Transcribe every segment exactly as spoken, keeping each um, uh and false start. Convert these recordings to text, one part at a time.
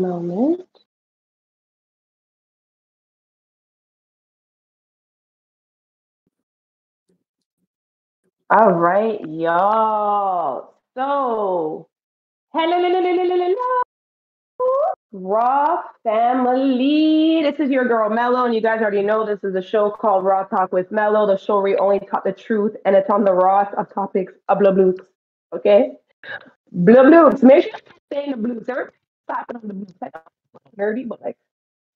moment. All right, y'all. So, hello, Raw family. This is your girl, Mello, and you guys already know this is a show called Raw Talk with Mello, the show where you only talk the truth, and it's on the rawest of topics of blah bloops, okay? Blah bloops. Make sure you stay in the bloops. Everybody's clapping on the bloops. Like, nerdy, but like,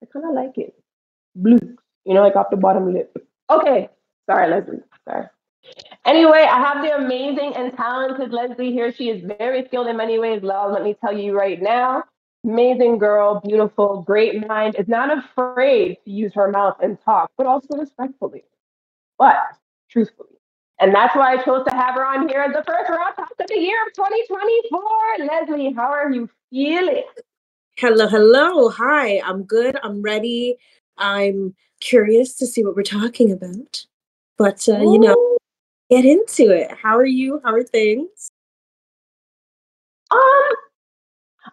I kind of like it. Bloops, you know, like off the bottom lip. Okay, sorry, Lesley, sorry. Anyway, I have the amazing and talented Lesley here. She is very skilled in many ways, love. Let me tell you right now, amazing girl, beautiful, great mind, is not afraid to use her mouth and talk, but also respectfully, but truthfully. And that's why I chose to have her on here as the first Raw Talk of the year of twenty twenty-four. Lesley, how are you feeling? Hello, hello. Hi, I'm good. I'm ready. I'm curious to see what we're talking about, but uh, you know. Get into it. How are you? How are things? Um,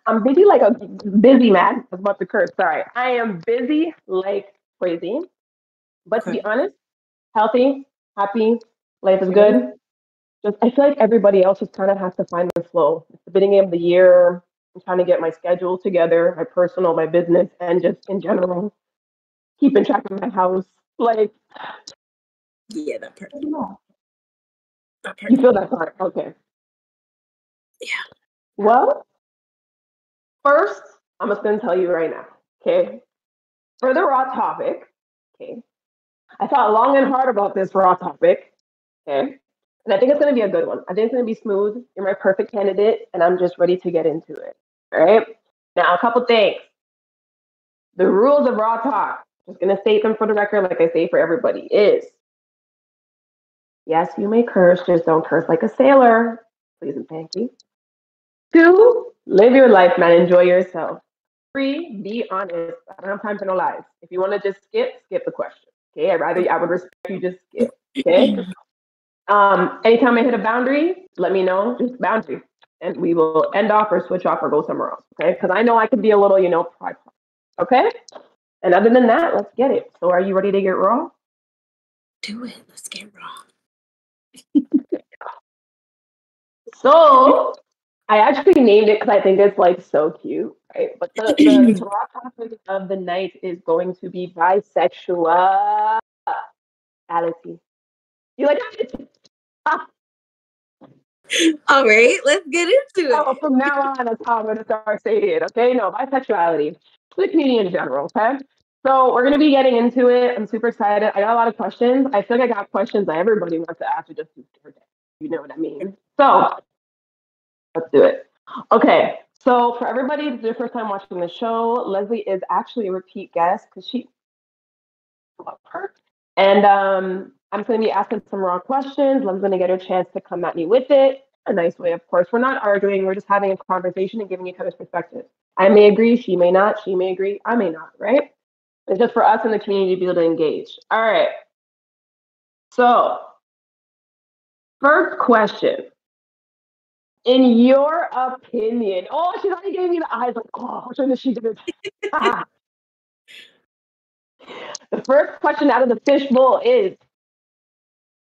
I'm busy like a busy man. I was about to curse. Sorry. I am busy like crazy. But okay. To be honest, healthy, happy, life is good. Just I feel like everybody else just kind of has to find the flow. It's the beginning of the year. I'm trying to get my schedule together, my personal, my business, and just in general, keeping track of my house. Like, yeah, that part. You feel that part, okay. Yeah. Well, first, I'm just going to tell you right now, okay? For the raw topic, okay? I thought long and hard about this raw topic, okay? And I think it's going to be a good one. I think it's going to be smooth. You're my perfect candidate, and I'm just ready to get into it, all right? Now, a couple things. The rules of raw talk, I'm just going to state them for the record, like I say for everybody, is... yes, you may curse, just don't curse like a sailor. Please and thank you. Two, live your life, man. Enjoy yourself. Three, be honest. I don't have time for no lies. If you want to just skip, skip the question. Okay, I'd rather, I would respect you, just skip. Okay? Um, anytime I hit a boundary, let me know, just boundary. And we will end off or switch off or go somewhere else. Okay? Because I know I could be a little, you know, pride. Okay? And other than that, let's get it. So are you ready to get raw? Do it. Let's get raw. So I actually named it because I think it's like so cute, right? But the, the raw topic of the night is going to be bisexuality. You like it? Ah. All right, let's get into it. Oh, from now on, that's how I'm gonna start saying it. Okay, no, bisexuality, the community in general. Okay. So we're going to be getting into it. I'm super excited. I got a lot of questions. I feel like I got questions that everybody wants to ask. Just you know what I mean? So let's do it. Okay. So for everybody, it's their first time watching the show. Lesley is actually a repeat guest because she loves her. And um, I'm going to be asking some raw questions. Leslie's going to get her chance to come at me with it. A nice way, of course. We're not arguing. We're just having a conversation and giving each other's perspective. I may agree. She may not. She may agree. I may not. Right? It's just for us in the community to be able to engage. All right. So, first question. In your opinion, oh, she's already giving me the eyes like, oh, I'm sure she did it. The first question out of the fishbowl is,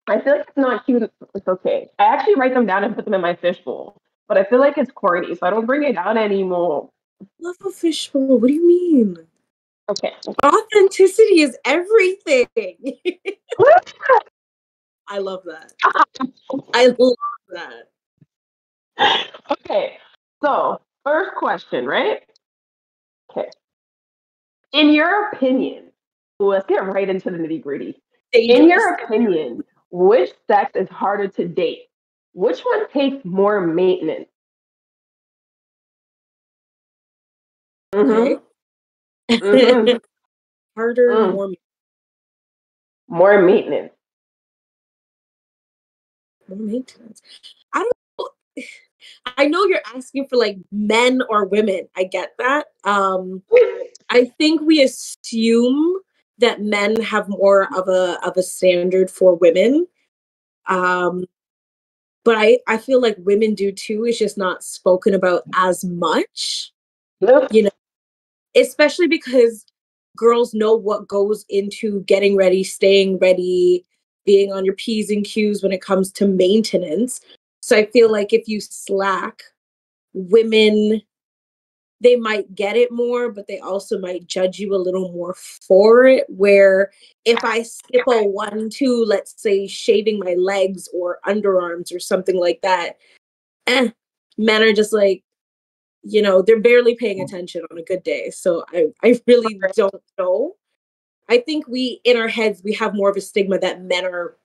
I feel like it's not cute. It's okay. I actually write them down and put them in my fishbowl, but I feel like it's corny, so I don't bring it out anymore. I love a fishbowl. What do you mean? Okay. Authenticity is everything. I love that. I love that. Okay. So, first question, right? Okay. In your opinion, let's get right into the nitty gritty. In your opinion, which sex is harder to date? Which one takes more maintenance? Mm-hmm. Okay. Mm-hmm. Harder, mm. more, more maintenance. More maintenance. I don't know. I know you're asking for like men or women. I get that. Um, I think we assume that men have more of a of a standard for women, um, but I I feel like women do too. It's just not spoken about as much. Yep. You know. especially because girls know what goes into getting ready, staying ready, being on your P's and Q's when it comes to maintenance. So I feel like if you slack, women, they might get it more, but they also might judge you a little more for it. Where if I skip a one, two, let's say shaving my legs or underarms or something like that, eh, men are just like, you know, they're barely paying attention on a good day. So I, I really don't know. I think we, in our heads, we have more of a stigma that men are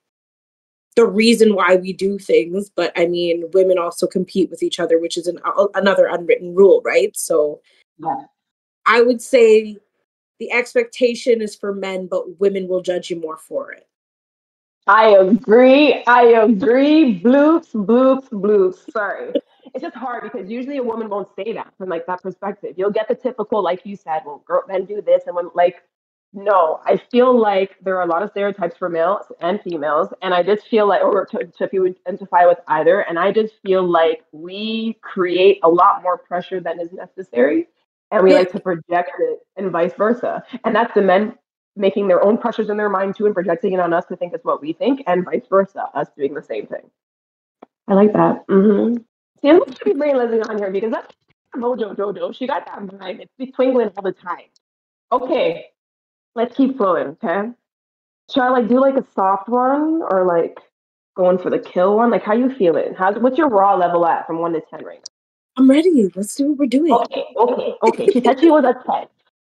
the reason why we do things. But I mean, women also compete with each other, which is an, uh, another unwritten rule, right? So yeah. I would say the expectation is for men, but women will judge you more for it. I agree. I agree. Bloops, bloops, bloops. Sorry. It's just hard because usually a woman won't say that from like that perspective. You'll get the typical, like you said, well, girl, men do this, and when like, no, I feel like there are a lot of stereotypes for males and females, and I just feel like, or to, to if you identify with either, and I just feel like we create a lot more pressure than is necessary, and we like to project it, and vice versa, and that's the men making their own pressures in their mind too, and projecting it on us to think it's what we think, and vice versa, us doing the same thing. I like that. Mm-hmm. Yeah, we should be bringing Lesley on here because that's Mojo Jojo. She got that vibe. It's be twinkling all the time. Okay, let's keep flowing, okay? Should I like do like a soft one or like going for the kill one? Like, how you feeling? How's what's your raw level at from one to ten right now? I'm ready. Let's do what we're doing. Okay, okay, okay. She said she was at ten.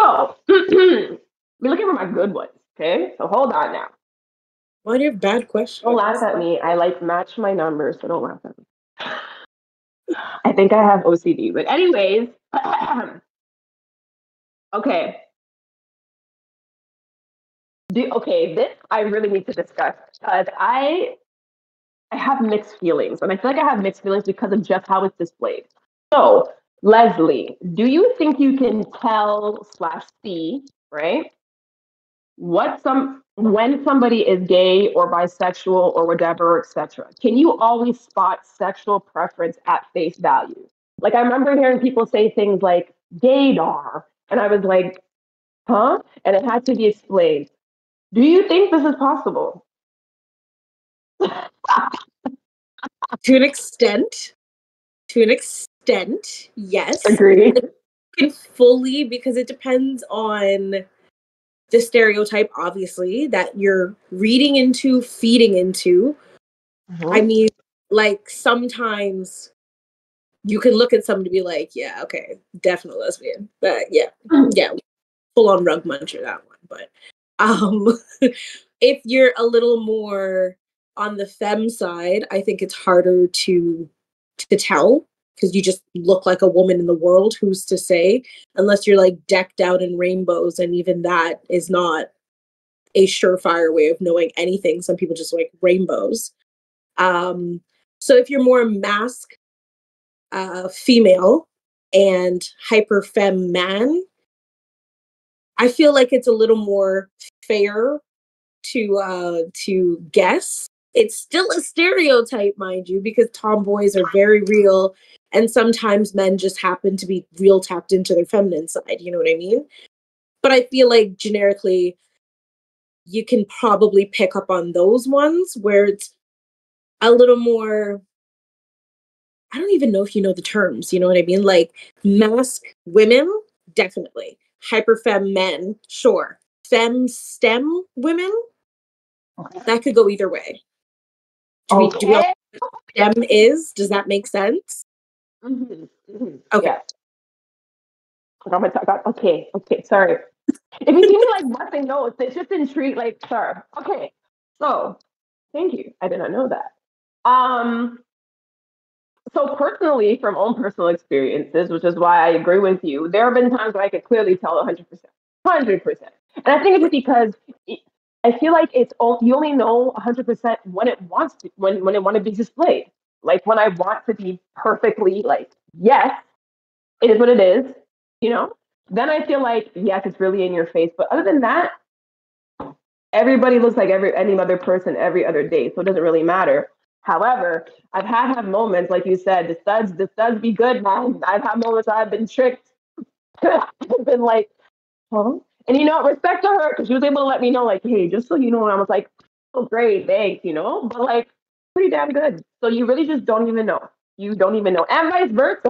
Oh, we're looking for my good ones, okay? So hold on now. What are your bad questions? Don't laugh at me. I like match my numbers, so don't laugh at me. I think I have O C D, but anyways, okay. Do, okay, this I really need to discuss because I, I have mixed feelings, and I feel like I have mixed feelings because of just how it's displayed. So, Lesley, do you think you can tell slash see, right, what some when somebody is gay or bisexual or whatever, et cetera? Can you always spot sexual preference at face value? Like, I remember hearing people say things like gaydar, and I was like, huh? And it had to be explained. Do you think this is possible? To an extent. To an extent, yes. Agreed. Fully, because it depends on the stereotype, obviously, that you're reading into, feeding into. Mm-hmm. I mean, like, sometimes you can look at someone to be like, yeah, okay, definitely lesbian. But yeah, mm-hmm. yeah, full on rug muncher, that one. But um, if you're a little more on the femme side, I think it's harder to to tell because you just look like a woman in the world, who's to say, unless you're like decked out in rainbows. And even that is not a surefire way of knowing anything. Some people just like rainbows. Um, so if you're more mask uh, female and hyper femme man, I feel like it's a little more fair to uh, to guess. It's still a stereotype, mind you, because tomboys are very real. And sometimes men just happen to be real tapped into their feminine side. You know what I mean? But I feel like generically, you can probably pick up on those ones where it's a little more. I don't even know if you know the terms. You know what I mean? Like mask women, definitely. Hyperfem men, sure. Fem STEM women, that could go either way. Do we, okay. do we know what STEM is? Does that make sense? Mm-hmm, mm-hmm. Okay. Yeah. Oh my God. Okay. Okay. Sorry. If you give me like nothing notes, it's just intrigue. Like, sorry. Okay. So, thank you. I did not know that. Um. So personally, from own personal experiences, which is why I agree with you, there have been times where I could clearly tell one hundred percent, one hundred percent. And I think it's because it, I feel like it's all, you only know one hundred percent when it wants to, when when it want to be displayed. Like when I want to be perfectly like, yes, it is what it is, you know, then I feel like, yes, it's really in your face. But other than that, everybody looks like every any other person every other day. So it doesn't really matter. However, I've had have moments, like you said, this does, this does be good, man. I've had moments I've been tricked I've been like, huh? And, you know, respect to her, because she was able to let me know, like, hey, just so you know. And I was like, oh, great, thanks, you know. But, like, pretty damn good. So you really just don't even know. You don't even know. And vice versa.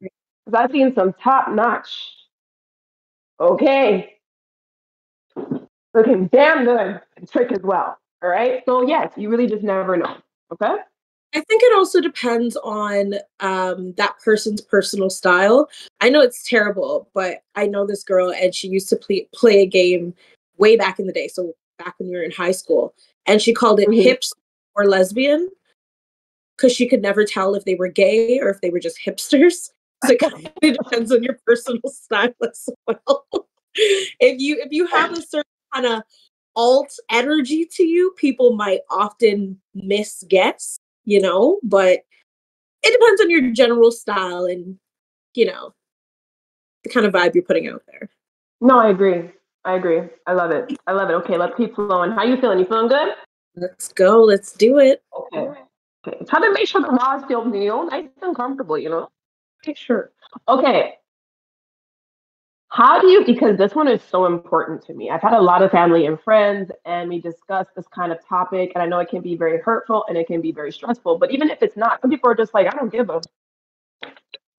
Because I've seen some top-notch. Okay. Looking damn good. Trick as well. All right? So, yes, you really just never know. Okay? I think it also depends on um, that person's personal style. I know it's terrible, but I know this girl, and she used to play, play a game way back in the day. So back when we were in high school, and she called it mm-hmm. hipster or lesbian, because she could never tell if they were gay or if they were just hipsters. So it kind of depends on your personal style as well. If you if you have a certain kind of alt energy to you, people might often misguess. You know, but it depends on your general style and, you know, the kind of vibe you're putting out there. No, I agree. I agree. I love it. I love it. Okay, let's keep flowing. How you feeling? You feeling good? Let's go. Let's do it. Okay. Okay. Try to make sure the raw still feel nice and comfortable, you know? Okay, sure. Okay. How do you, because this one is so important to me. I've had a lot of family and friends, and we discuss this kind of topic, and I know it can be very hurtful and it can be very stressful, but even if it's not, some people are just like, I don't give a,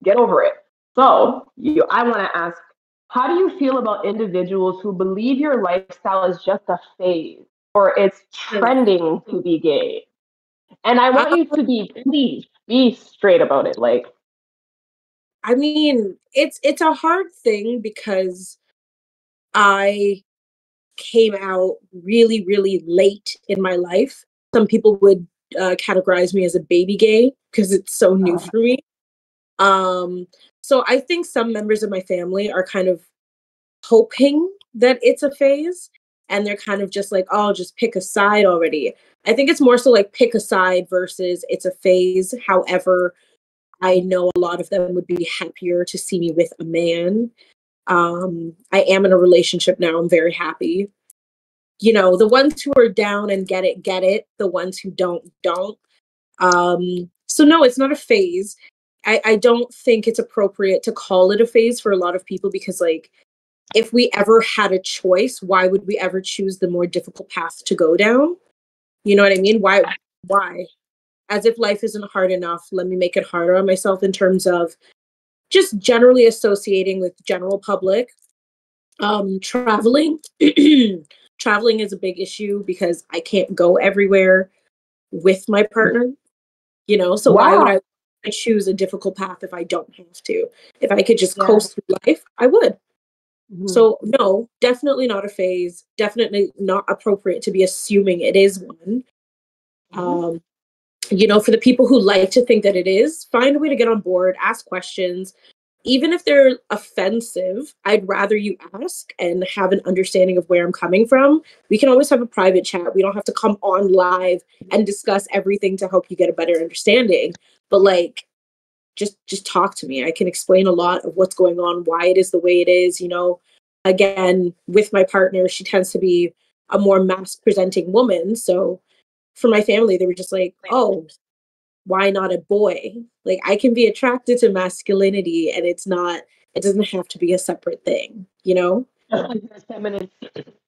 get over it. So you, I wanna ask, how do you feel about individuals who believe your lifestyle is just a phase, or it's trending to be gay? And I want you to be, please, be straight about it. Like, I mean, it's it's a hard thing, because I came out really, really late in my life. Some people would uh, categorize me as a baby gay because it's so new for me. Um, so I think some members of my family are kind of hoping that it's a phase, and they're kind of just like, oh, just pick a side already. I think it's more so like pick a side versus it's a phase. However, I know a lot of them would be happier to see me with a man. Um, I am in a relationship now. I'm very happy. You know, the ones who are down and get it, get it. The ones who don't, don't. Um, so no, it's not a phase. I, I don't think it's appropriate to call it a phase for a lot of people, because, like, if we ever had a choice, why would we ever choose the more difficult path to go down? You know what I mean? Why? Why? As if life isn't hard enough, let me make it harder on myself, in terms of just generally associating with general public. Um, traveling. Traveling is a big issue, because I can't go everywhere with my partner. You know, so wow. Why would I choose a difficult path if I don't have to? If I could just yeah. coast through life, I would. Mm-hmm. So no, definitely not a phase. Definitely not appropriate to be assuming it is one. Mm-hmm. Um, You know, for the people who like to think that it is, find a way to get on board, ask questions. Even if they're offensive, I'd rather you ask and have an understanding of where I'm coming from. We can always have a private chat. We don't have to come on live and discuss everything to help you get a better understanding. But, like, just just talk to me. I can explain a lot of what's going on, why it is the way it is. You know, again, with my partner, she tends to be a more mass-presenting woman, so... For my family, they were just like, oh, why not a boy? Like, I can be attracted to masculinity, and it's not, it doesn't have to be a separate thing, you know? Just like there's feminine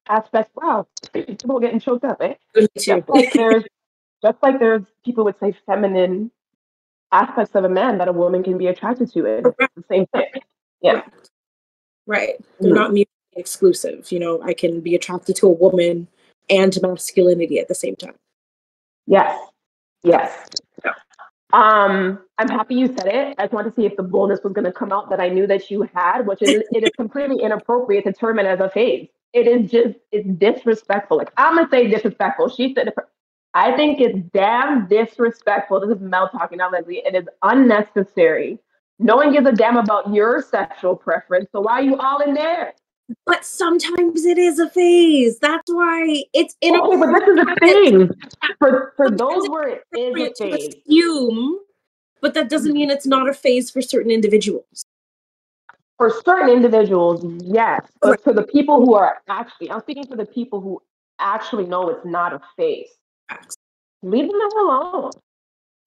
aspects. Wow, people getting choked up, eh? Just like, there's, just like there's, people would say feminine aspects of a man that a woman can be attracted to. It's the same thing. Yeah. Right. They're mm-hmm. not mutually exclusive. You know, I can be attracted to a woman and to masculinity at the same time. Yes. Yes. Um, I'm happy you said it. I just wanted to see if the boldness was going to come out that I knew that you had, which is it is completely inappropriate to term it as a phase. It is just, it's disrespectful. Like, I'm going to say disrespectful. She said, I think it's damn disrespectful. This is Mel talking, not Lesley. It is unnecessary. No one gives a damn about your sexual preference. So why are you all in there? But sometimes it is a phase. That's why it's inappropriate. Oh, but this is a thing. For, for those where it is a phase. Assume, but that doesn't mean it's not a phase for certain individuals. For certain individuals, yes. But for the people who are actually, I'm speaking for the people who actually know it's not a phase. Leave them alone.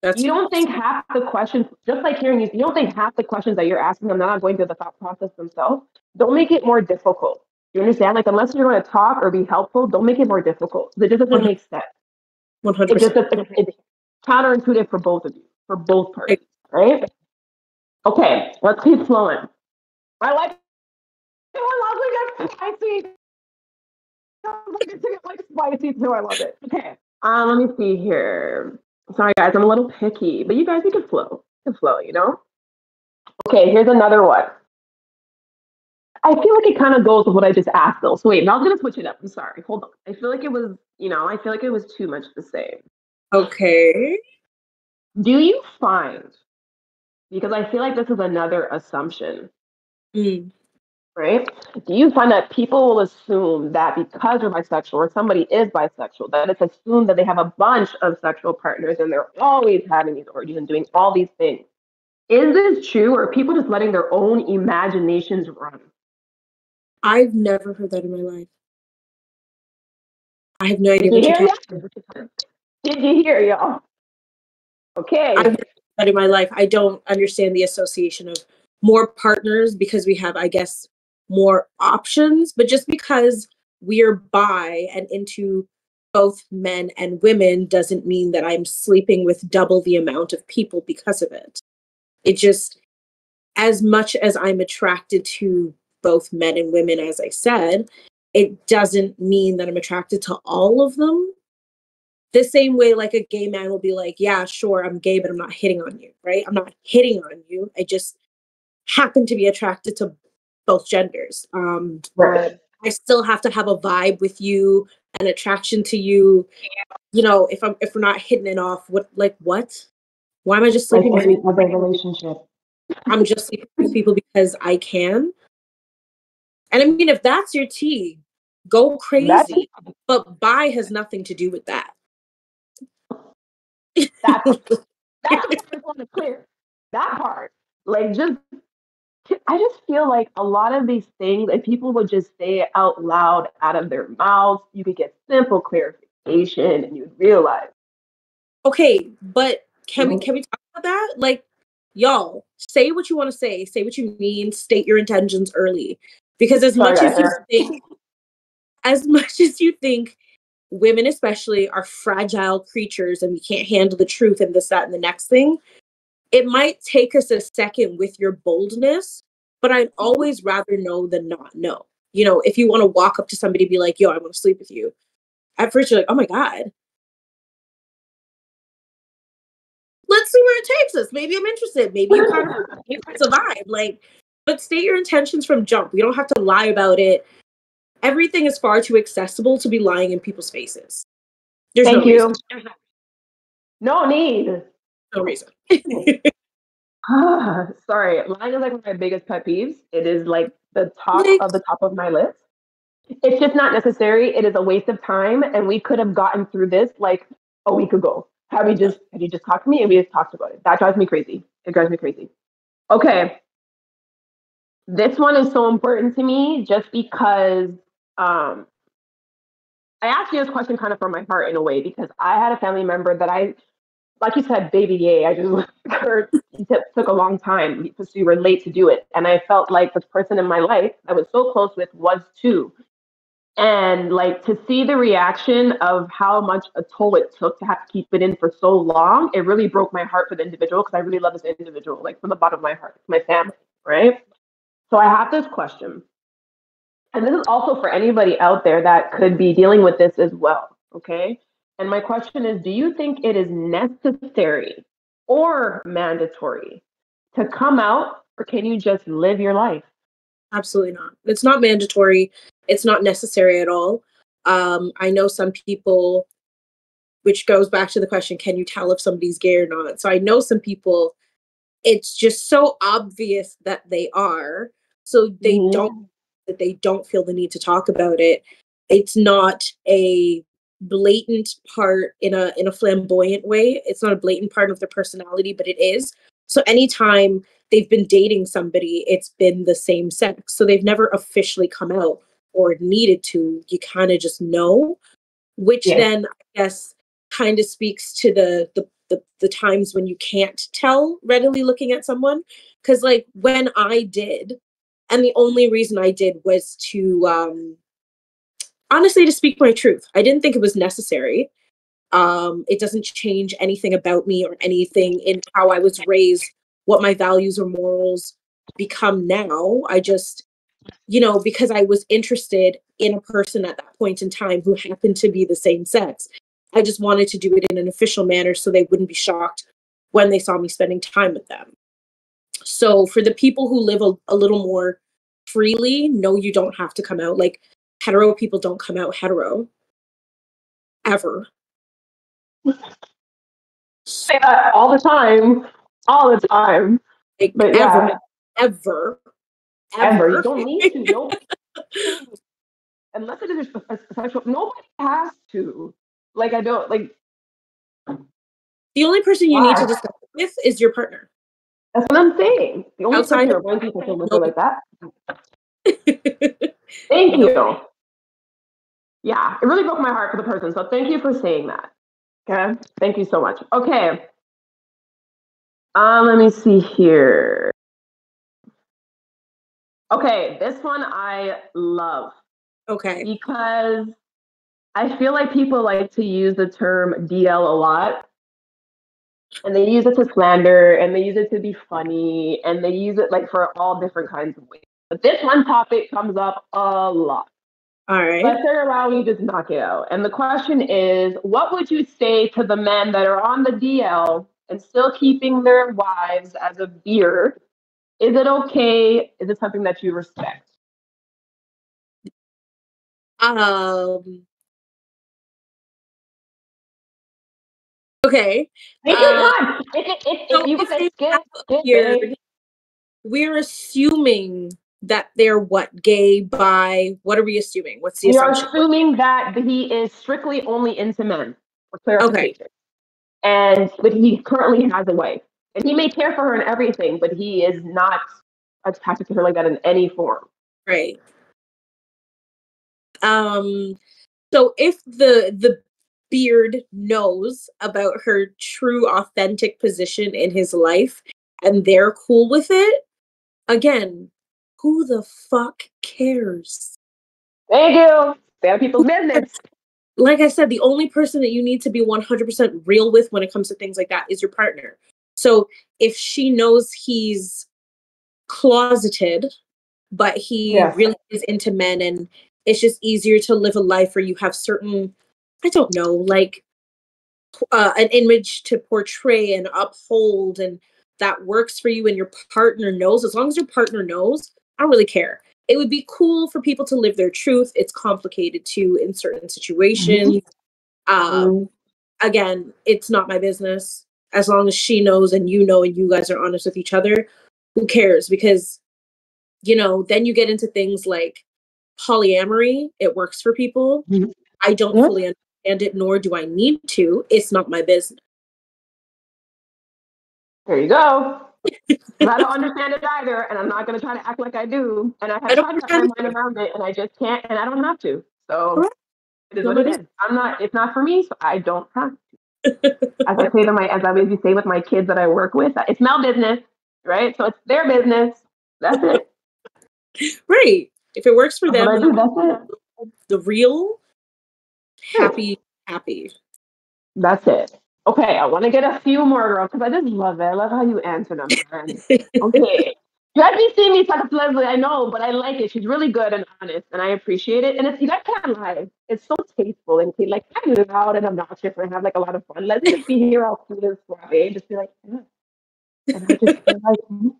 That's you don't think half the questions, just like hearing you, you don't think half the questions that you're asking them, they're not going through the thought process themselves. Don't make it more difficult. You understand? Like, unless you're going to talk or be helpful, don't make it more difficult. It just doesn't make sense. one hundred percent. It just, it, it's counterintuitive for both of you, for both parties, right? Okay, let's keep flowing. I like it when lovely gets spicy. It's like spicy too. I love it. Okay. Um, let me see here. Sorry, guys, I'm a little picky, but you guys, we can flow. We can flow, you know? Okay, here's another one. I feel like it kind of goes with what I just asked, though. So wait, now I'm going to switch it up. I'm sorry. Hold on. I feel like it was, you know, I feel like it was too much the same. Okay. Do you find, because I feel like this is another assumption, mm. right? Do you find that people will assume that because you're bisexual or somebody is bisexual, that it's assumed that they have a bunch of sexual partners and they're always having these orgies and doing all these things? Is this true, or are people just letting their own imaginations run? I've never heard that in my life. I have no idea what you're talking about. Did you hear, y'all? Okay. I've never heard that in my life. I don't understand the association of more partners because we have, I guess, more options. But just because we're bi and into both men and women doesn't mean that I'm sleeping with double the amount of people because of it. It just, as much as I'm attracted to both men and women, as I said, it doesn't mean that I'm attracted to all of them. The same way, like, a gay man will be like, yeah, sure, I'm gay, but I'm not hitting on you, right? I'm not hitting on you. I just happen to be attracted to both genders. Um, right. I still have to have a vibe with you, an attraction to you. You know, if I'm if we're not hitting it off, what like what? Why am I just sleeping like with people? Relationship. I'm just sleeping with people because I can. And I mean, if that's your tea, go crazy. That's but bi has nothing to do with that. That, that part I want to clear. That part. Like, just, I just feel like a lot of these things, if people would just say it out loud out of their mouths, you could get simple clarification and you'd realize. Okay, but can we, can we talk about that? Like, y'all, say what you want to say. Say what you mean. State your intentions early. Because as much as you think, as much as you think women especially are fragile creatures and we can't handle the truth and this, that, and the next thing, it might take us a second with your boldness, but I'd always rather know than not know. You know, if you want to walk up to somebody and be like, yo, I want to sleep with you. At first you're like, oh my God. Let's see where it takes us. Maybe I'm interested. Maybe you kind of you survive. Like, but state your intentions from jump. We don't have to lie about it. Everything is far too accessible to be lying in people's faces. There's Thank no you. Reason. No need. No reason. ah, sorry. Lying is like one of my biggest pet peeves. It is like the top like, of the top of my list. It's just not necessary. It is a waste of time. And we could have gotten through this like a week ago. Have you just, have you just talked to me? And we just talked about it. That drives me crazy. It drives me crazy. Okay. This one is so important to me just because um, I asked you this question kind of from my heart in a way, because I had a family member that I, like you said, baby yay, I just heard it took a long time because we were late to do it. And I felt like the person in my life I was so close with was too. And like to see the reaction of how much a toll it took to have to keep it in for so long, it really broke my heart for the individual because I really love this individual, like from the bottom of my heart, my family, right? So I have this question, and this is also for anybody out there that could be dealing with this as well, okay? And my question is, do you think it is necessary or mandatory to come out, or can you just live your life? Absolutely not. It's not mandatory. It's not necessary at all. Um, I know some people, which goes back to the question, can you tell if somebody's gay or not? So I know some people, it's just so obvious that they are. So they mm-hmm. don't that they don't feel the need to talk about it. It's not a blatant part in a in a flamboyant way. It's not a blatant part of their personality, but it is. So anytime they've been dating somebody, it's been the same sex. So they've never officially come out or needed to. You kind of just know, which yeah. then I guess kind of speaks to the the the, the times when you can't tell readily looking at someone. Because like when I did, and the only reason I did was to, um, honestly, to speak my truth. I didn't think it was necessary. Um, it doesn't change anything about me or anything in how I was raised, what my values or morals become now. I just, you know, because I was interested in a person at that point in time who happened to be the same sex. I just wanted to do it in an official manner so they wouldn't be shocked when they saw me spending time with them. So for the people who live a, a little more freely, no, you don't have to come out. Like hetero people don't come out hetero. Ever. Say that all the time. All the time. Like, but ever, yeah. ever. Ever. Ever. You don't need to. Don't. Unless it is a sexual, nobody has to. Like, I don't, like. The only person you wow. need to discuss with is your partner. That's what I'm saying. The only Outside person around people can look like that. Thank you. Yeah, it really broke my heart for the person. So thank you for saying that. Okay, thank you so much. Okay. Um, let me see here. Okay, this one I love. Okay. Because I feel like people like to use the term D L a lot. And they use it to slander, and they use it to be funny, and they use it like for all different kinds of ways. But this one topic comes up a lot. All right. But they're allowing you to knock it out. And the question is, what would you say to the men that are on the D L and still keeping their wives as a beard? Is it okay? Is it something that you respect? Um. Okay. Uh, if, if, if so you if say, get, get beard, we're assuming that they're what? Gay, bi? What are we assuming? What's the assumption? We're assuming that he is strictly only into men. For clarification. Okay. And but he currently has a wife. And he may care for her and everything, but he is not attached to her like that in any form. Right. Um. So if the the beard knows about her true authentic position in his life and they're cool with it, again, who the fuck cares? Thank you. They are people's business. Like I said, the only person that you need to be one hundred percent real with when it comes to things like that is your partner. So if she knows he's closeted, but he yes. really is into men, and it's just easier to live a life where you have certain, I don't know, like uh, an image to portray and uphold, and that works for you and your partner knows, as long as your partner knows, I don't really care. It would be cool for people to live their truth. It's complicated too in certain situations. Mm-hmm. Um, again, it's not my business. As long as she knows and you know and you guys are honest with each other, who cares? Because, you know, then you get into things like polyamory. It works for people. Mm-hmm. I don't yeah. fully understand it, nor do I need to. It's not my business. There you go. I don't understand it either, and I'm not going to try to act like I do. And I have I tried to wrap my mind around it, and I just can't, and I don't have to. So Correct. It is no, what it is. is. I'm not. It's not for me, so I don't have to. As I say to my, as I always say with my kids that I work with, it's my business, right? So it's their business. That's it. Right. If it works for them, do, that's it. The real. Happy, happy. That's it. Okay, I want to get a few more, girls, because I just love it. I love how you answer them. Man. Okay. You guys be seeing me talk to Lesley, I know, but I like it. She's really good and honest, and I appreciate it. And it's, you guys can't lie. It's so tasteful and cute. Like, I'm loud and obnoxious and I have, like, a lot of fun. Lesley just be here all cute and fluffy and just be like, yeah. And I just feel like, mm.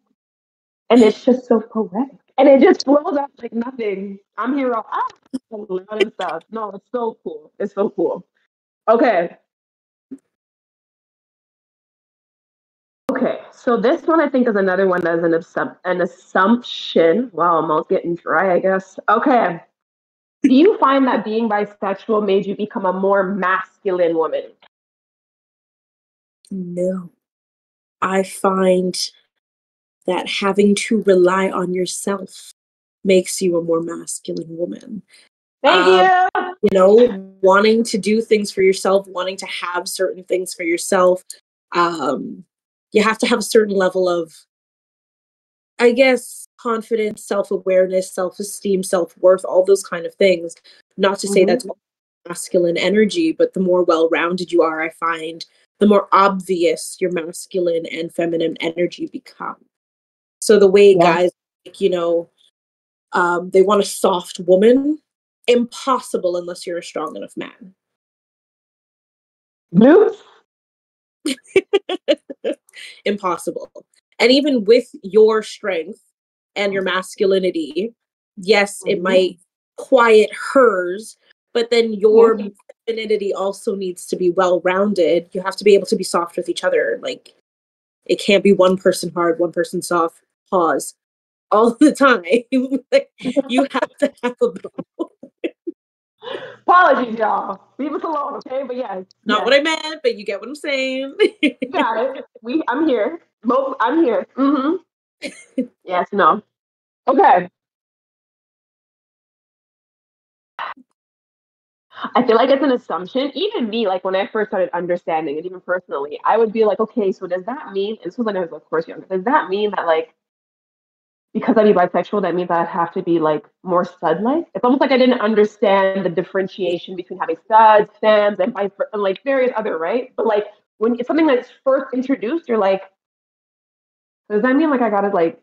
And it's just so poetic. And it just blows up like nothing. I'm here all ah, so loud and stuff. No, it's so cool. It's so cool. Okay. Okay. So this one I think is another one that's an, absum an assumption. Wow, I'm all getting dry, I guess. Okay. Do you find that being bisexual made you become a more masculine woman? No. I find that having to rely on yourself makes you a more masculine woman. Thank um, you. You know, wanting to do things for yourself, wanting to have certain things for yourself, Um, you have to have a certain level of, I guess, confidence, self-awareness, self-esteem, self-worth, all those kind of things. Not to mm-hmm. say that's masculine energy, but the more well-rounded you are, I find, the more obvious your masculine and feminine energy become. So the way yeah. guys, like, you know, um, they want a soft woman, impossible unless you're a strong enough man. Nope. Impossible. And even with your strength and your masculinity, yes, it mm-hmm. might quiet hers, but then your mm-hmm. femininity also needs to be well-rounded. You have to be able to be soft with each other. Like, it can't be one person hard, one person soft, pause, all the time. Like, you have to have a balance. Apologies, y'all. Leave us alone, okay? But yeah, not yes. what I meant, but you get what I'm saying. Got it. We, I'm here. Both, I'm here. Mm-hmm. Yes. No. Okay. I feel like it's an assumption. Even me, like when I first started understanding it, even personally, I would be like, okay, so does that mean? And so when I was, of course, younger, does that mean that, like, because I'd be bisexual, that means I have to be like more stud-like? It's almost like I didn't understand the differentiation between having studs, femmes, and, vice versa, and like various other, right? But like when it's something that's first introduced, you're like, does that mean like I gotta like,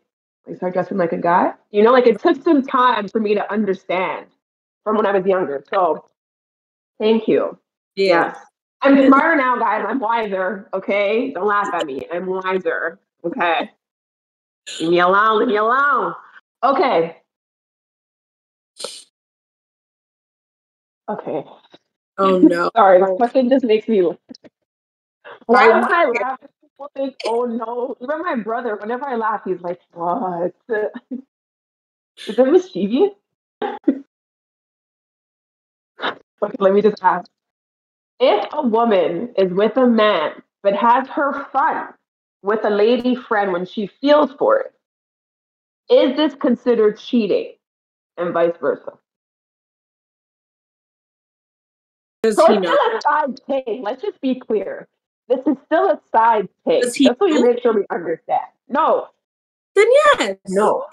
like start dressing like a guy? You know, like it took some time for me to understand from when I was younger. So thank you. Yeah. Yes. I'm smarter now, guys. I'm wiser. Okay. Don't laugh at me. I'm wiser. Okay. Leave me alone, leave me alone. Okay. Okay. Oh no. Sorry, my question just makes me laugh. Why would I laugh? People think, oh no. Even my brother, whenever I laugh, he's like, what? Is it mischievous? Okay, let me just ask. If a woman is with a man but has her fun with a lady friend when she feels for it, is this considered cheating, and vice versa? Does so he it's know? Still a side take. Let's just be clear. This is still a side take. That's what you make sure we understand. No. Then yes. No.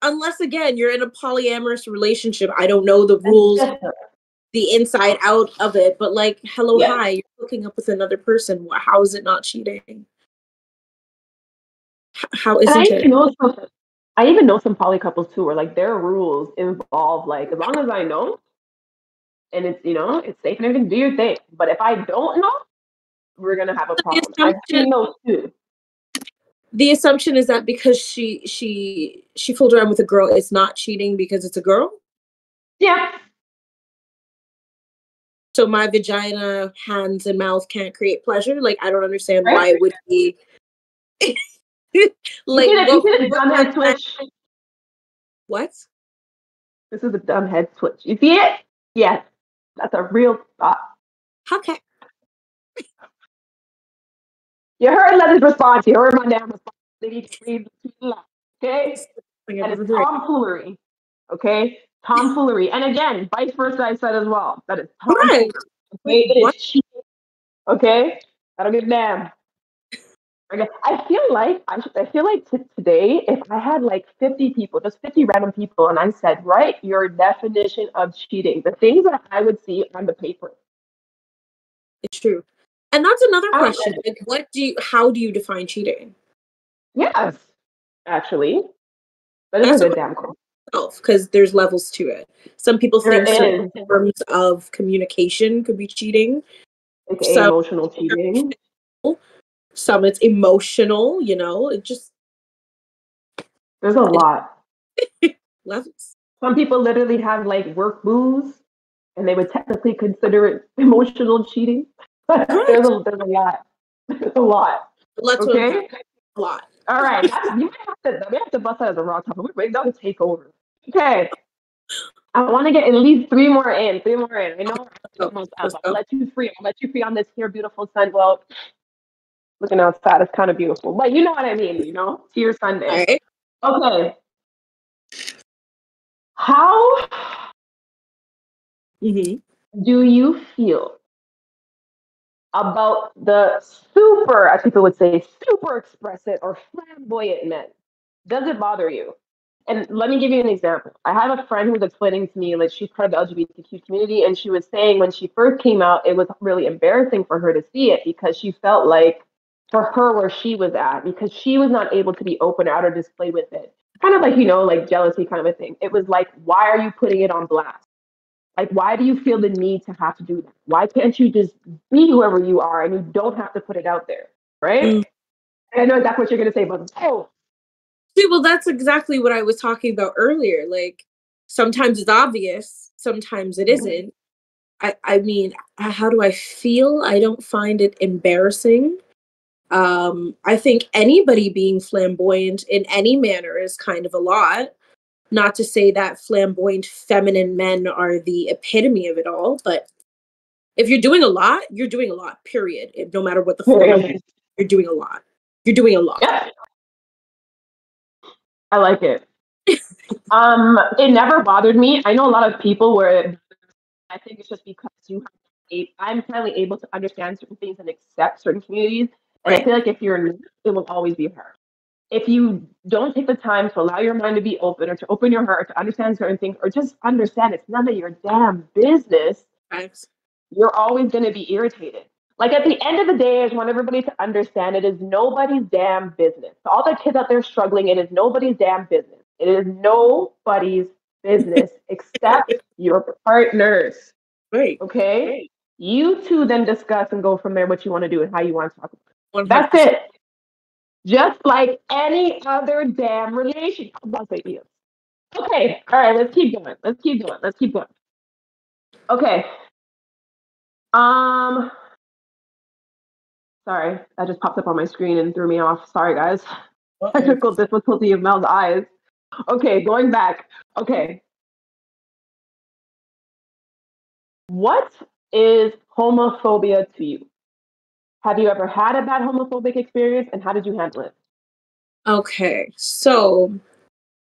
Unless, again, you're in a polyamorous relationship. I don't know the rules, the inside out of it, but like, hello, yes. hi, you're hooking up with another person. How is it not cheating? How isn't I it? Even know some, I even know some poly couples too, where like their rules involve like, as long as I know, and it's, you know, it's safe and everything, do your thing. But if I don't know, we're gonna have a problem. I do know too. The assumption is that because she she she fooled around with a girl, it's not cheating because it's a girl. Yeah. So my vagina, hands, and mouth can't create pleasure. Like, I don't understand right. why it would be. Like, you what, you what, what, switch. What? This is a dumb head switch. You see it? Yeah, that's a real thought. Okay. You heard Leslie's response. You heard my damn response. They need to read between the lines. Okay, and it's tomfoolery. Okay. Tomfoolery. And again, vice versa, I said as well. That is tomfoolery. Right. Okay? okay? I don't give a damn. Okay. I feel like I, I feel like t- today, if I had like fifty people, just fifty random people, and I said, write your definition of cheating, the things that I would see on the paper. It's true. And that's another I question. Like, what do you, how do you define cheating? Yes, actually. That is that's a good damn question. Because there's levels to it. Some people think in terms of communication could be cheating. It's some emotional cheating. Some it's emotional, you know. It just there's a lot. Levels. Some people literally have like work booze, and they would technically consider it emotional cheating. Right. there's, a, there's a lot. There's a lot. Let's okay. A lot. All right. You might have to. We have to bust out of the raw topic. We're going to take over. Okay. I want to get at least three more in. Three more in. I know we're almost out. I'll let you free. I'll let you free on this here beautiful Sunday. Well, looking outside, it's kind of beautiful. But you know what I mean, you know? It's your Sunday. All right. Okay. How mm-hmm. do you feel about the super, as people would say, super expressive or flamboyant men? Does it bother you? And let me give you an example. I have a friend who's explaining to me, like, she's part of the L G B T Q community, and she was saying when she first came out, it was really embarrassing for her to see it because she felt like, for her, where she was at, because she was not able to be open out or display with it. Kind of like, you know, like jealousy kind of a thing. It was like, why are you putting it on blast? Like, why do you feel the need to have to do that? Why can't you just be whoever you are and you don't have to put it out there, right? Mm. And I know that's what you're going to say, but oh. See, well, that's exactly what I was talking about earlier. Like, sometimes it's obvious, sometimes it isn't. I, I mean, how do I feel? I don't find it embarrassing. Um, I think anybody being flamboyant in any manner is kind of a lot. Not to say that flamboyant feminine men are the epitome of it all, but if you're doing a lot, you're doing a lot, period. If, no matter what the form is, you're doing a lot. You're doing a lot. Yeah. I like it. um, it never bothered me. I know a lot of people where it, I think it's just because you have, I'm finally able to understand certain things and accept certain communities. And right. I feel like if you're new, it will always be hard. If you don't take the time to allow your mind to be open or to open your heart to understand certain things, or just understand it's none of your damn business, right. You're always going to be irritated. Like, at the end of the day, I just want everybody to understand it is nobody's damn business. So all the kids out there struggling, it is nobody's damn business. It is nobody's business except your partners. Right. Okay? Right. You two then discuss and go from there what you want to do and how you want to talk about it. one hundred percent. That's it. Just like any other damn relation. Okay, all right, let's keep going. Let's keep going. Let's keep going. Okay. Um, sorry, that just popped up on my screen and threw me off. Sorry, guys. Okay. Technical difficulty of Mel's eyes. Okay, going back. Okay. What is homophobia to you? Have you ever had a bad homophobic experience, and how did you handle it? Okay, so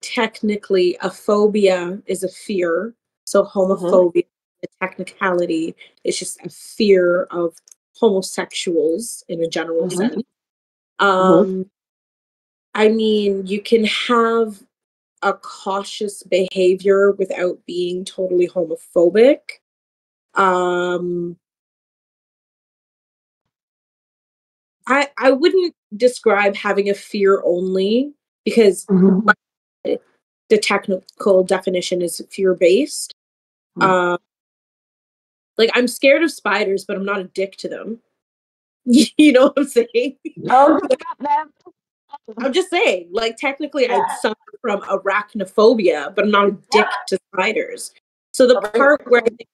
technically a phobia is a fear. So homophobia, mm-hmm. the technicality, is just a fear of homosexuals in a general mm-hmm. sense. Um, mm-hmm. I mean, you can have a cautious behavior without being totally homophobic. Um, I, I wouldn't describe having a fear only because mm-hmm. the technical definition is fear-based. Mm-hmm. Um, like, I'm scared of spiders, but I'm not a dick to them. You know what I'm saying? Oh, I'm just saying, like, technically yeah. I suffer from arachnophobia, but I'm not a dick yeah. to spiders. So the part where I think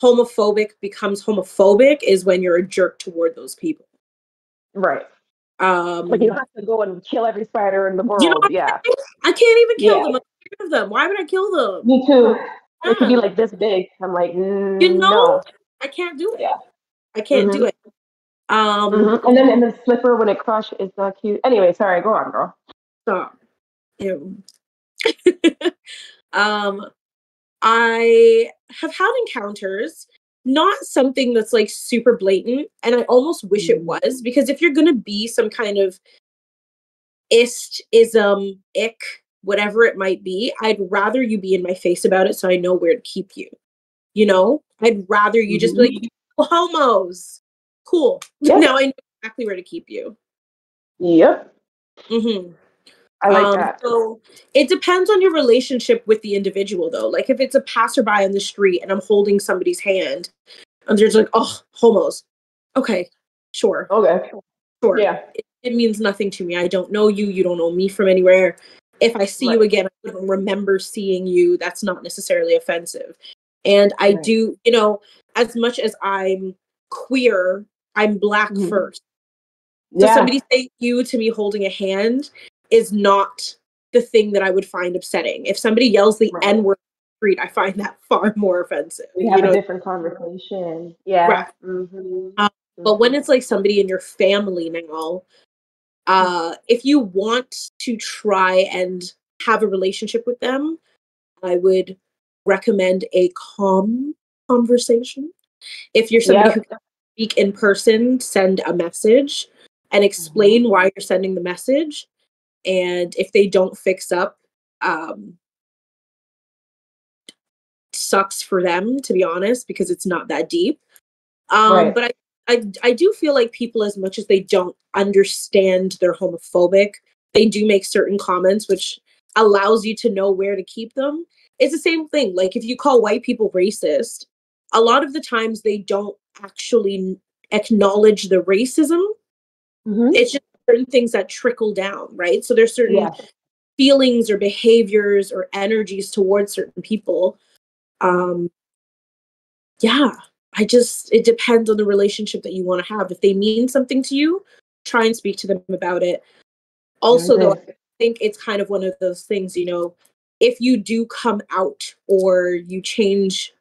homophobic becomes homophobic is when you're a jerk toward those people. Right. Um, like, you don't have to go and kill every spider in the world. You know, yeah. I can't even kill yeah. them. I'm scared of them. Why would I kill them? Me too. Yeah. It could be like this big. I'm like, mm, you know, no. I can't do it. Yeah. I can't mm-hmm. do it. Um, mm-hmm. And then in the slipper when it crushed is not cute. Anyway, sorry. Go on, girl. So, yeah. um, I have had encounters. Not something that's like super blatant, and I almost wish it was, because if you're gonna be some kind of ist, ism, ick, whatever it might be, I'd rather you be in my face about it so I know where to keep you. You know, I'd rather you just be like, well, homos, cool. Yep. Now I know exactly where to keep you. Yep. Mm-hmm. I like um, that. So it depends on your relationship with the individual, though. Like, if it's a passerby on the street and I'm holding somebody's hand, and they're just like, "Oh, homos." Okay, sure. Okay, sure. Yeah, it, it means nothing to me. I don't know you. You don't know me from anywhere. If I see right. you again, I don't remember seeing you. That's not necessarily offensive. And I right. do, you know, as much as I'm queer, I'm Black mm-hmm. first. So yeah. somebody say you to me holding a hand is not the thing that I would find upsetting. If somebody yells the right. N-word on the street, I find that far more offensive. We have you know? a different conversation. Yeah. Right. Mm-hmm. Um, but when it's like somebody in your family now, uh, if you want to try and have a relationship with them, I would recommend a calm conversation. If you're somebody yep. who speak in person, send a message and explain mm-hmm. why you're sending the message. And if they don't fix up, um, sucks for them, to be honest, because it's not that deep. Um, right. But I, I, I do feel like people, as much as they don't understand they're homophobic, they do make certain comments, which allows you to know where to keep them. It's the same thing. Like if you call white people racist, a lot of the times they don't actually acknowledge the racism. Mm-hmm. It's just certain things that trickle down, right? So there's certain yeah. feelings or behaviors or energies towards certain people. Um, yeah, I just, it depends on the relationship that you want to have. If they mean something to you, try and speak to them about it. Also, okay. though, I think it's kind of one of those things, you know, if you do come out or you change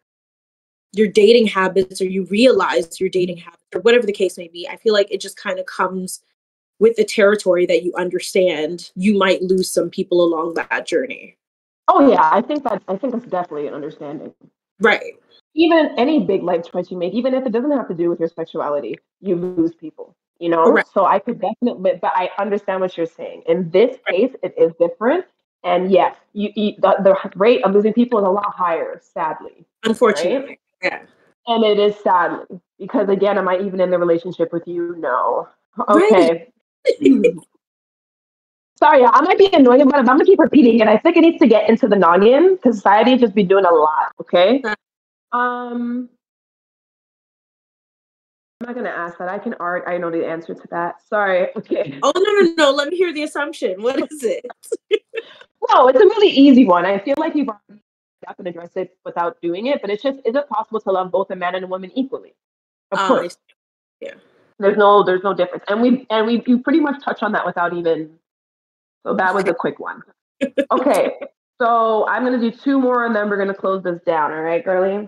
your dating habits or you realize your dating habits or whatever the case may be, I feel like it just kind of comes with the territory that you understand you might lose some people along that journey. Oh yeah, I think that I think that's definitely an understanding. Right. Even any big life choice you make, even if it doesn't have to do with your sexuality, you lose people. You know, right. So I could definitely, but, but I understand what you're saying. In this right. case, it is different, and yes, you, you the, the rate of losing people is a lot higher, sadly. Unfortunately, right? Yeah. And it is sadly because again, am I even in the relationship with you? No. Okay. Right. Sorry, I might be annoying about it, but I'm gonna keep repeating it. I think it needs to get into the noggin because society just be doing a lot. Okay. Um, I'm not gonna ask that. I can art. I know the answer to that. Sorry. Okay. Oh no no no! Let me hear the assumption. What is it? No, it's a really easy one. I feel like you've already up and addressed it without doing it, but it's just, is it possible to love both a man and a woman equally? Of uh, course. Yeah. There's no there's no difference, and we and we you pretty much touched on that without even. So that was a quick one. Okay, so I'm going to do two more and then we're going to close this down. All right, girlie?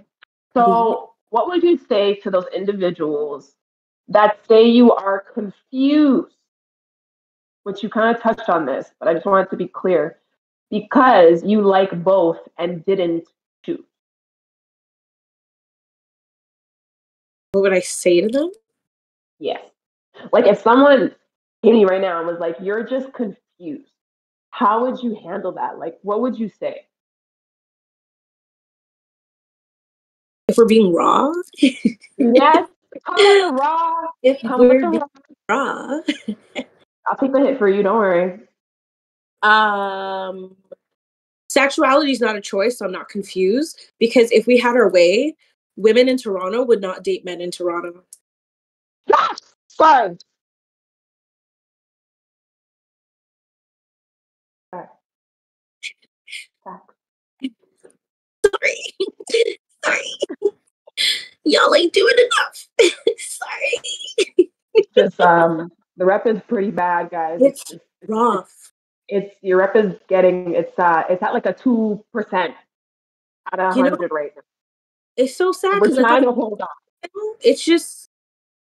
So what would you say to those individuals that say you are confused? Which you kind of touched on this, but I just wanted to be clear. Because you like both and didn't choose. What would I say to them? Yes. Like if someone hit me right now and was like, you're just confused. Use. How would you handle that? Like, what would you say? If we're being raw? Yes. Come raw. If come we're being raw. I'll take the hit for you. Don't worry. Um, sexuality is not a choice. So I'm not confused. Because if we had our way, women in Toronto would not date men in Toronto. Yes. Fun. Sorry. Sorry. Y'all ain't doing enough. Sorry. Just um the rep is pretty bad, guys. It's, it's rough. It's, it's your rep is getting it's uh it's at like a two percent out of a hundred right now. It's so sad. We're trying to hold on. It's just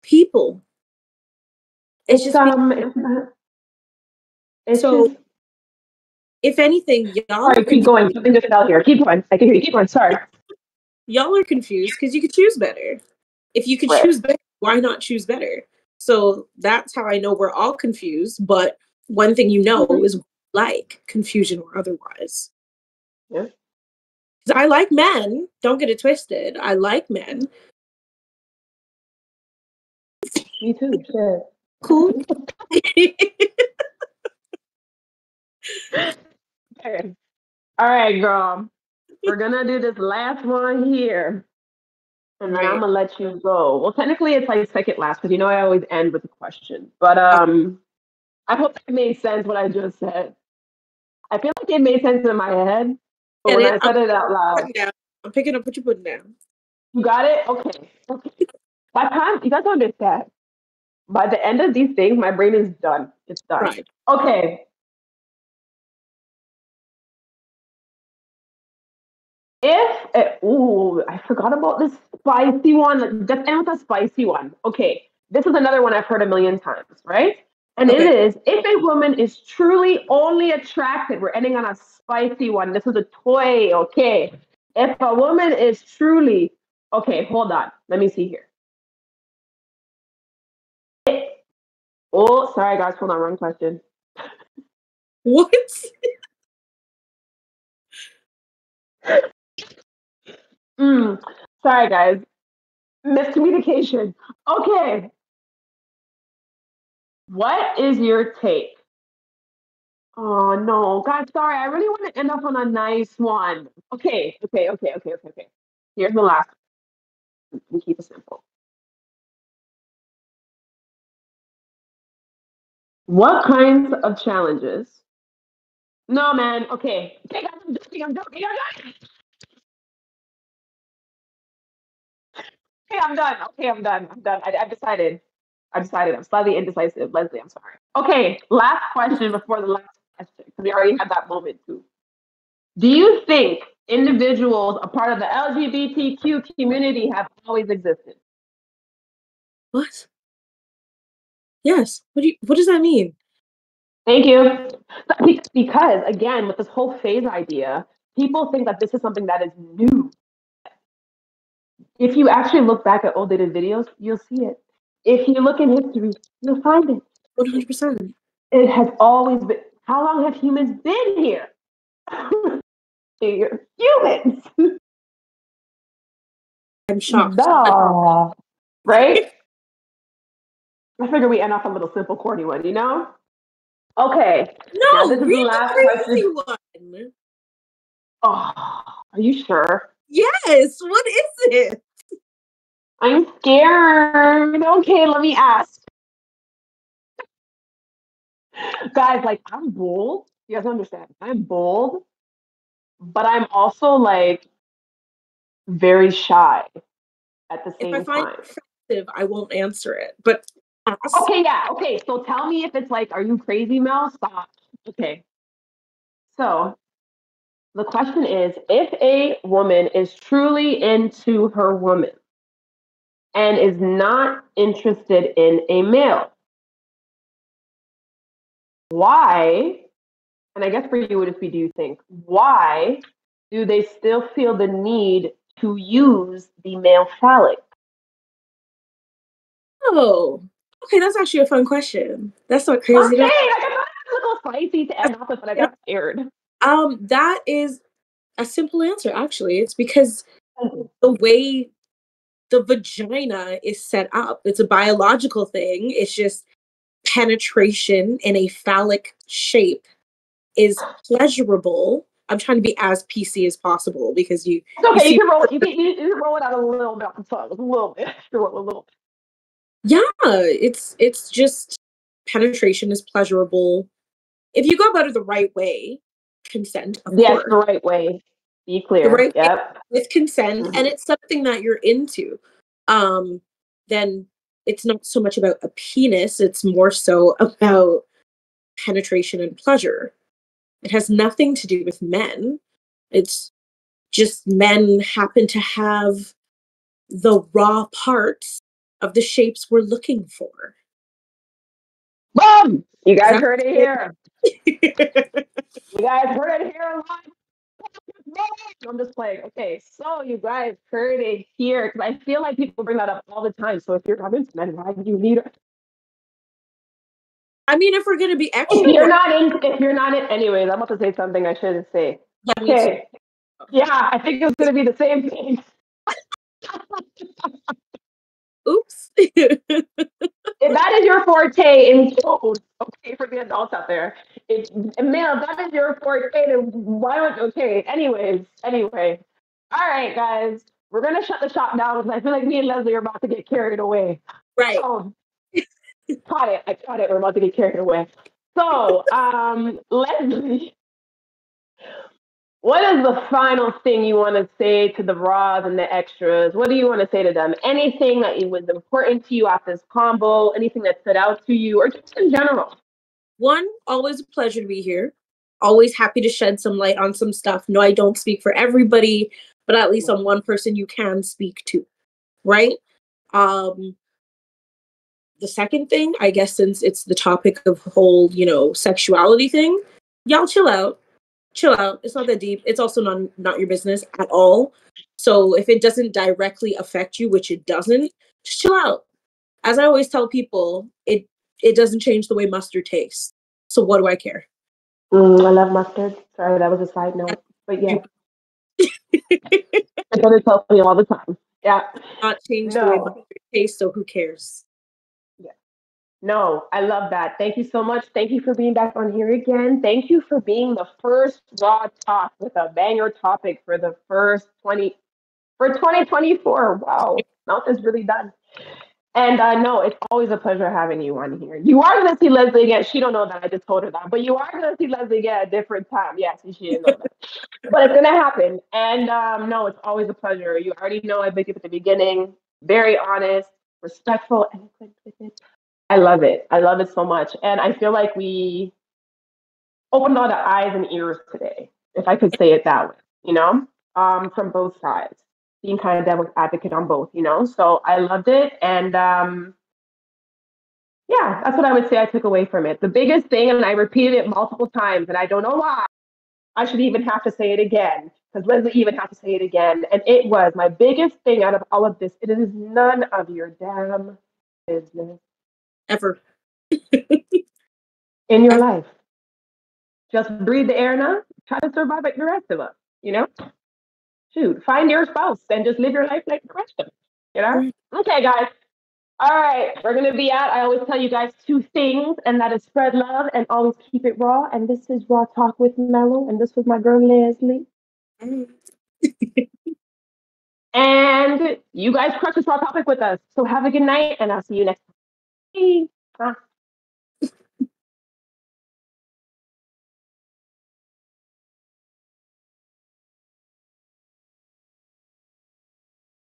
people. It's, it's just um people. It's, not, it's so just, if anything, y'all Sorry, keep going. Something just fell here. Keep going. I can hear you. Keep going. Sorry. Y'all are confused because you could choose better. If you could right. choose better, why not choose better? So that's how I know we're all confused. But one thing you know mm-hmm. is like confusion or otherwise. Yeah. Because I like men. Don't get it twisted. I like men. Me too. Yeah. Cool. Okay. All right, girl. We're gonna do this last one here, and then right. I'm gonna let you go. Well, technically, it's like second last because you know I always end with a question. But um, I hope that made sense what I just said. I feel like it made sense in my head, but and when it, I said I'm, it out loud, I'm picking up what you're putting down. You got it? Okay. Okay. By time you guys understand. By the end of these things, my brain is done. It's done. Right. Okay. If, it, ooh, I forgot about this spicy one. Just end with a spicy one. Okay, this is another one I've heard a million times, right? And okay. it is, if a woman is truly only attracted, we're ending on a spicy one. This is a toy, okay? If a woman is truly, okay, hold on. Let me see here. Oh, sorry guys, hold on, wrong question. What? mm, sorry guys, miscommunication. Okay. What is your take? Oh no, God, sorry. I really want to end up on a nice one. Okay, okay, okay, okay, okay, okay. Here's the last one. We keep it simple. What kinds of challenges? No, man. Okay. Okay, guys, I'm joking. I'm joking. I'm done. Okay, I'm done. Okay, I'm done. I'm done. I, I've decided. I've decided. I'm slightly indecisive. Lesley, I'm sorry. Okay, last question before the last question. We already had that moment too. Do you think individuals a part of the L G B T Q community have always existed? What? Yes. What do you, what does that mean? Thank you. Because again, with this whole phase idea, people think that this is something that is new. If you actually look back at old dated videos, you'll see it. If you look in history, you'll find it. one hundred percent. It has always been. How long have humans been here? You're humans. I'm shocked. Duh. Right? I figure we end off a little simple, corny one, you know? Okay. No, now, this is the last question. One. Oh, are you sure? Yes. What is it? I'm scared. Okay, let me ask. Guys, like, I'm bold. You guys understand. I'm bold, but I'm also, like, very shy at the same time. If I find it offensive, I won't answer it, but ask. Okay, yeah. Okay, so tell me if it's like, are you crazy, Mel? Stop. Okay. So the question is, if a woman is truly into her woman, and is not interested in a male. Why, and I guess for you would it be, do you think, why do they still feel the need to use the male phallic? Oh, okay, that's actually a fun question. That's so crazy. Okay, like, I thought it was a little spicy to end off with, but I got scared. Um, that is a simple answer, actually. It's because the way the vagina is set up. It's a biological thing. It's just penetration in a phallic shape is pleasurable. I'm trying to be as P C as possible because you. It's okay, you, see, you can roll it. You can, you can roll it out a little bit. I'm sorry, a little bit. A little bit. Yeah, it's it's just penetration is pleasurable if you go about it the right way. Consent, of yes, course. The right way. Be clear, right? Yep. With consent, mm-hmm. and it's something that you're into, um, then it's not so much about a penis. It's more so about penetration and pleasure. It has nothing to do with men. It's just men happen to have the raw parts of the shapes we're looking for. Boom! You guys exactly. heard it here. You guys heard it here live. I'm just playing. Okay, so you guys heard it here because I feel like people bring that up all the time. So if you're not into men, why do you need her? I mean, if we're gonna be extra, if you're not in, if you're not in, anyways, I'm about to say something I shouldn't say. Okay, yeah, I think it's gonna be the same thing. Oops. If that is your forte in code, okay, for the adults out there, if, male, that is your forte, then why would, okay, anyways, anyway. All right, guys, we're going to shut the shop down because I feel like me and Lesley are about to get carried away. Right. Oh, caught it, I caught it, we're about to get carried away. So, um, Lesley, what is the final thing you want to say to the raws and the extras? What do you want to say to them? Anything that was important to you at this combo, anything that stood out to you, or just in general? One, always a pleasure to be here. Always happy to shed some light on some stuff. No, I don't speak for everybody, but at least on one person you can speak to, right? Um, the second thing, I guess since it's the topic of whole, you know, sexuality thing, y'all chill out. Chill out. It's not that deep. It's also not, not your business at all. So if it doesn't directly affect you, which it doesn't, just chill out. As I always tell people, it it doesn't change the way mustard tastes. So what do I care? Mm, I love mustard. Sorry, that was a side note. But yeah. I go to tell me all the time. Yeah. Not change no. the way mustard tastes, so who cares? Yeah. No, I love that. Thank you so much. Thank you for being back on here again. Thank you for being the first Raw Talk with a banger topic for the first twenty for twenty twenty-four. Wow. Mouth is really done. And I uh, know it's always a pleasure having you on here. You are going to see Lesley again. She don't know that. I just told her that. But you are going to see Lesley again at a different time. Yes, she didn't know that. But it's going to happen. And um, no, it's always a pleasure. You already know I picked it at the beginning. Very honest, respectful, eloquent with it. I love it. I love it so much. And I feel like we opened all the eyes and ears today, if I could say it that way, you know, um, from both sides. Being kind of devil's advocate on both, you know? So I loved it. And um, yeah, that's what I would say I took away from it. The biggest thing, and I repeated it multiple times, and I don't know why I should even have to say it again, because Lesley even had to say it again. And it was my biggest thing out of all of this. It is none of your damn business. Ever. In your life. Just breathe the air now. Try to survive like the rest of us, you know? Shoot, find your spouse and just live your life like the rest of us, you know? Okay, guys. All right, we're going to be out. I always tell you guys two things, and that is spread love and always keep it raw. And this is Raw Talk with Mello, and this was my girl, Lesley. And you guys crush this raw topic with us. So have a good night, and I'll see you next time. Bye.